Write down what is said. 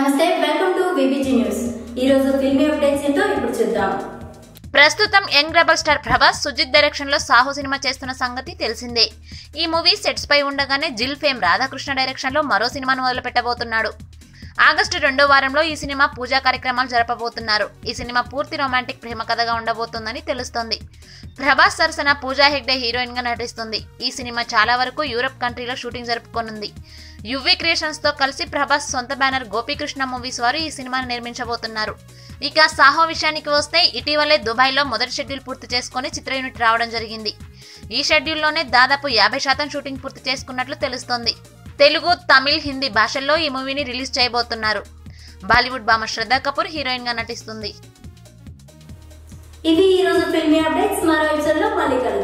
నమస్తే, welcome to VBG news. ఈ రోజు ఫిల్మీ అప్డేట్స్ ఏంటో ఇప్పుడు చూద్దాం. ప్రస్తుతం young rebel star Prabhas Sujeeth direction లో సాహో సినిమా చేస్తున్న సంగతి తెలిసిందే. ఈ మూవీ సెట్స్ పై ఉండగానే జిల్ ఫేమ్ రాధాకృష్ణ డైరెక్షన్ లో మరో సినిమాను మొదలు పెట్టబోతున్నాడు. ఆగస్టు 2వ వారంలో ఈ సినిమా పూజా కార్యక్రమాలు జరపబోతున్నారు. ఈ సినిమా పూర్తి రొమాంటిక్ ప్రేమ కథగా ఉండబోతుందని తెలుస్తోంది. ప్రభాస్ సరసన పూజా హెగ్డే హీరోయిన్ గా నటిస్తుంది. ఈ సినిమా చాలా వరకు యూరప్ కంట్రీలో షూటింగ్ జరుపుకోనుంది. UV క్రియేషన్స్ తో కలిసి ప్రభాస్ సొంత బ్యానర్ గోపి కృష్ణ మూవీస్ వారు ఈ సినిమాను నిర్మించబోతున్నారు. ఇక సాహో విషయానికి వస్తే, ఇటీవలే దుబాయ్లో మొదటి షెడ్యూల్ పూర్తి చేసుకుని చిత్ర యూనిట్ రావడం జరిగింది. ఈ షెడ్యూల్లోనే దాదాపు 50% షూటింగ్ పూర్తి చేసుకున్నట్లు తెలుస్తోంది. తెలుగు, తమిళ్, హిందీ భాషల్లో ఈ మూవీని రిలీజ్ చేయబోతున్నారు. బాలీవుడ్ భామ శ్రద్ధా కపూర్ హీరోయిన్ గా నటిస్తుంది. ఇది ఈ రోజు ఫిల్మీ అప్డేట్స్. మరో ఎపిసోడ్ లో మళ్ళీ కలుద్దాం.